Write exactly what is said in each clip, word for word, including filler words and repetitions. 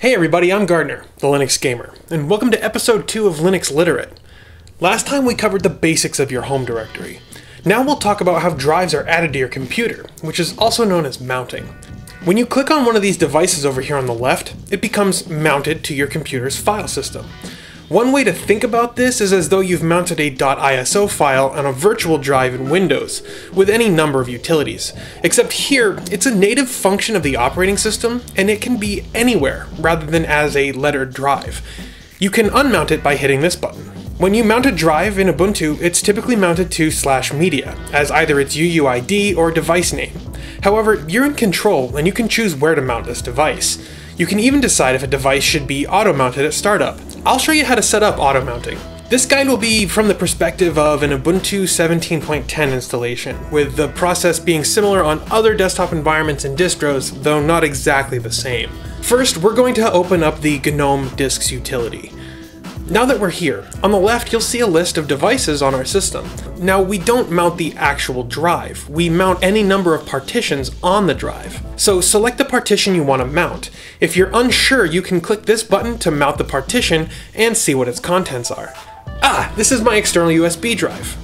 Hey everybody, I'm Gardiner, the Linux Gamer, and welcome to episode two of Linux Literate. Last time we covered the basics of your home directory. Now we'll talk about how drives are added to your computer, which is also known as mounting. When you click on one of these devices over here on the left, it becomes mounted to your computer's file system. One way to think about this is as though you've mounted a .iso file on a virtual drive in Windows, with any number of utilities. Except here, it's a native function of the operating system, and it can be anywhere, rather than as a lettered drive. You can unmount it by hitting this button. When you mount a drive in Ubuntu, it's typically mounted to slash media, as either its U U I D or device name. However, you're in control and you can choose where to mount this device. You can even decide if a device should be auto-mounted at startup. I'll show you how to set up auto-mounting. This guide will be from the perspective of an Ubuntu seventeen point ten installation, with the process being similar on other desktop environments and distros, though not exactly the same. First, we're going to open up the GNOME Disks utility. Now that we're here, on the left you'll see a list of devices on our system. Now we don't mount the actual drive, we mount any number of partitions on the drive. So select the partition you want to mount. If you're unsure, you can click this button to mount the partition and see what its contents are. Ah, this is my external U S B drive.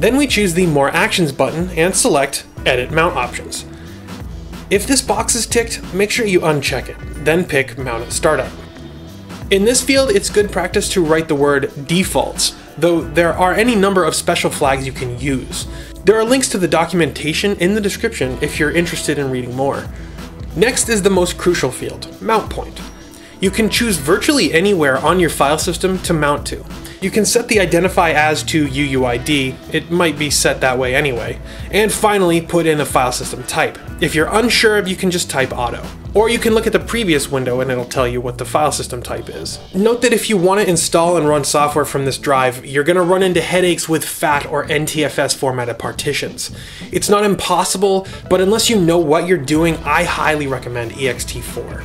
Then we choose the More Actions button and select Edit Mount Options. If this box is ticked, make sure you uncheck it, then pick Mount at Startup. In this field, it's good practice to write the word defaults, though there are any number of special flags you can use. There are links to the documentation in the description if you're interested in reading more. Next is the most crucial field, mount point. You can choose virtually anywhere on your file system to mount to. You can set the identify as to U U I D, it might be set that way anyway, and finally put in a file system type. If you're unsure, you can just type auto. Or you can look at the previous window and it'll tell you what the file system type is. Note that if you want to install and run software from this drive, you're going to run into headaches with FAT or N T F S formatted partitions. It's not impossible, but unless you know what you're doing, I highly recommend E X T four.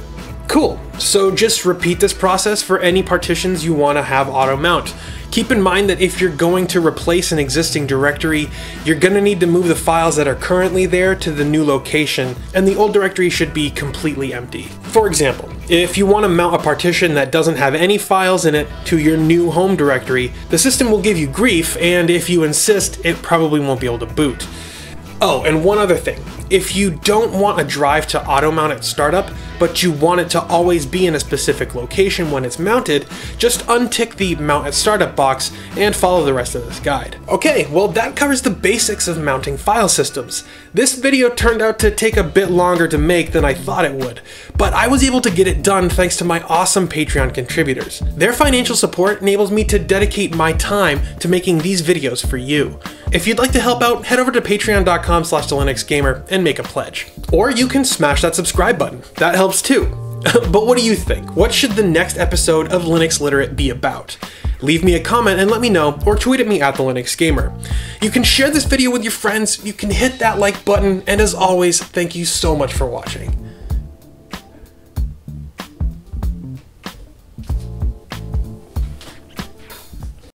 Cool, so just repeat this process for any partitions you want to have auto mount. Keep in mind that if you're going to replace an existing directory, you're going to need to move the files that are currently there to the new location, and the old directory should be completely empty. For example, if you want to mount a partition that doesn't have any files in it to your new home directory, the system will give you grief, and if you insist, it probably won't be able to boot. Oh, and one other thing. If you don't want a drive to auto-mount at startup, but you want it to always be in a specific location when it's mounted, just untick the Mount at Startup box and follow the rest of this guide. Okay, well that covers the basics of mounting file systems. This video turned out to take a bit longer to make than I thought it would, but I was able to get it done thanks to my awesome Patreon contributors. Their financial support enables me to dedicate my time to making these videos for you. If you'd like to help out, head over to patreon.com slash the Linux Gamer and make a pledge. Or you can smash that subscribe button. That helps too. But what do you think? What should the next episode of Linux Literate be about? Leave me a comment and let me know, or tweet at me at the Linux Gamer. You can share this video with your friends, you can hit that like button, and as always, thank you so much for watching.